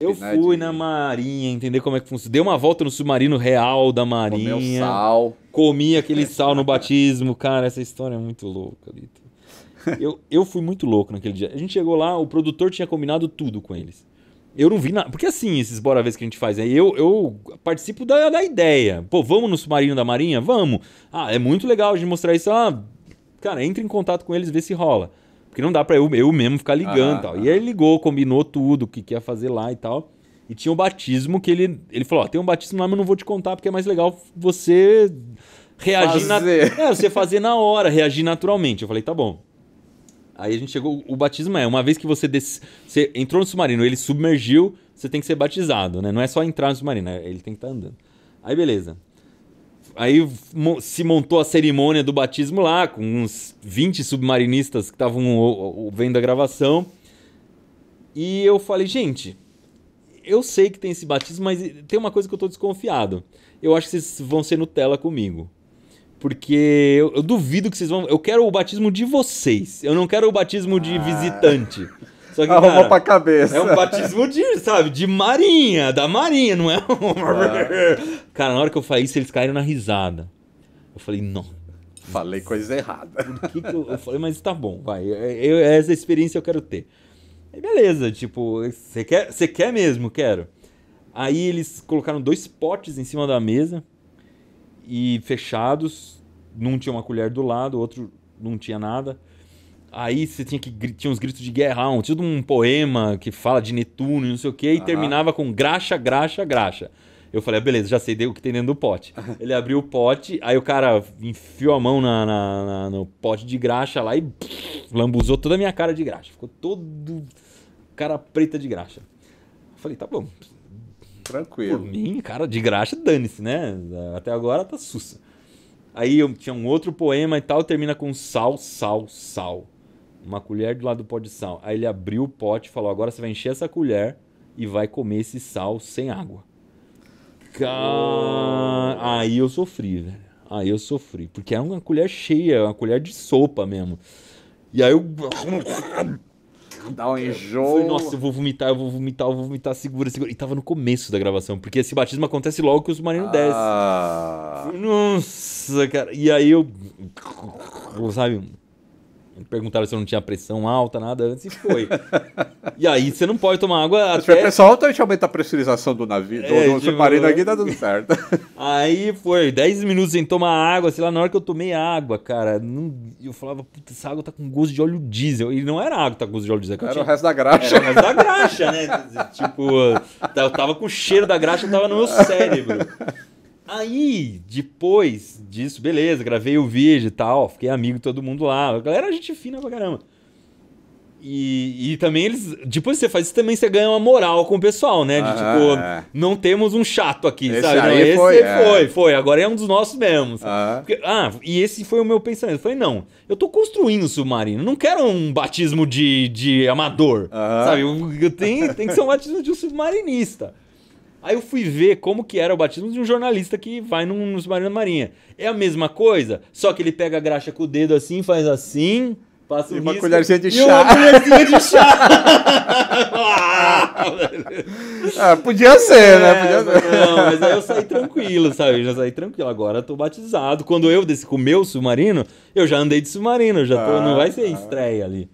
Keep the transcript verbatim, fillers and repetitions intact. Eu fui de... na Marinha, entender como é que funciona. Dei uma volta no submarino real da Marinha. Comeu sal. Comi aquele sal no batismo. Cara, essa história é muito louca, Lito. Eu, eu fui muito louco naquele dia. A gente chegou lá, o produtor tinha combinado tudo com eles. Eu não vi nada. Porque assim, esses bora vez que a gente faz aí, eu, eu participo da, da ideia. Pô, vamos no submarino da Marinha? Vamos. Ah, é muito legal a gente mostrar isso. Ah, cara, entra em contato com eles, vê se rola. Porque não dá pra eu, eu mesmo ficar ligando e ah, tal. Ah. E aí ele ligou, combinou tudo, o que, que ia fazer lá e tal. E tinha o batismo que ele... Ele falou, ó, tem um batismo lá, mas não vou te contar, porque é mais legal você reagir... Na... É, você fazer na hora, reagir naturalmente. Eu falei, tá bom. Aí a gente chegou, o batismo é, uma vez que você, des... você entrou no submarino, ele submergiu, você tem que ser batizado, né? Não é só entrar no submarino, ele tem que estar andando. Aí beleza. Aí se montou a cerimônia do batismo lá, com uns vinte submarinistas que estavam vendo a gravação. E eu falei, gente, eu sei que tem esse batismo, mas tem uma coisa que eu tô desconfiado. Eu acho que vocês vão ser Nutella comigo. Porque eu, eu duvido que vocês vão... Eu quero o batismo de vocês. Eu não quero o batismo de ah. visitante. Só que, arruma cara, pra cabeça. É um batismo de, sabe, de Marinha, da Marinha, não é? Ah. Cara, na hora que eu falei isso, eles caíram na risada. Eu falei, não. Falei coisa errada. Por que que eu, eu falei, mas tá bom, vai. Eu, essa experiência eu quero ter. Aí beleza, tipo, você quer, você quer mesmo? Quero. Aí eles colocaram dois potes em cima da mesa. E fechados, num tinha uma colher do lado, o outro não tinha nada. Aí você tinha que tinha uns gritos de guerra, um, tudo um poema que fala de Netuno e não sei o que, e ah. terminava com graxa, graxa, graxa. Eu falei, ah, beleza, já sei o que tem dentro do pote. Ele abriu o pote, aí o cara enfiou a mão na, na, na, no pote de graxa lá e pff, lambuzou toda a minha cara de graxa. Ficou todo cara preta de graxa. Eu falei, tá bom. Tranquilo. Por mim, cara, de graxa, dane-se, né? Até agora tá sussa. Aí eu tinha um outro poema e tal, termina com sal, sal, sal. Uma colher do lado do pote de sal. Aí ele abriu o pote e falou, agora você vai encher essa colher e vai comer esse sal sem água. Car... Aí eu sofri, velho. Aí eu sofri. Porque era uma colher cheia, uma colher de sopa mesmo. E aí eu... Dá um enjoo. Eu falei, nossa, eu vou vomitar, eu vou vomitar, eu vou vomitar, segura, segura. E tava no começo da gravação, porque esse batismo acontece logo que o submarino ah. desce. Nossa, cara. E aí eu... Sabe? Me perguntaram se eu não tinha pressão alta, nada antes, e foi. E aí você não pode tomar água até... Se tiver pressão alta, a gente aumenta a pressurização do navio, é, do tipo... submarino aqui, tá tudo certo. Aí foi, dez minutos sem tomar água, sei lá, na hora que eu tomei água, cara, não... eu falava, puta, essa água tá com gosto de óleo diesel. E não era água que tá com gosto de óleo diesel. Era tinha... o resto da graxa. Era o resto da graxa, né? Tipo, eu tava com o cheiro da graxa, eu tava no meu cérebro. Aí, depois disso, beleza, gravei o vídeo e tal, fiquei amigo de todo mundo lá. A galera, gente fina pra caramba. E, e também eles... Depois que você faz isso, também você ganha uma moral com o pessoal, né? De ah, tipo, não temos um chato aqui, esse sabe? Aí esse foi, é. foi, foi. Agora é um dos nossos mesmo. Ah. Porque, ah, e esse foi o meu pensamento. Eu falei, não, eu tô construindo o submarino. Não quero um batismo de, de amador, ah. sabe? Tem, tem que ser um batismo de um submarinista. Aí eu fui ver como que era o batismo de um jornalista que vai num, no submarino da Marinha. É a mesma coisa, só que ele pega a graxa com o dedo assim, faz assim, passa o risco... E uma colherzinha de chá. E uma colherzinha de chá. ah, podia ser, né? Podia é, ser. Não, mas aí eu saí tranquilo, sabe? Eu já saí tranquilo. Agora eu tô batizado. Quando eu desci com o meu submarino, eu já andei de submarino. Já tô, ah, não vai ser estreia ali.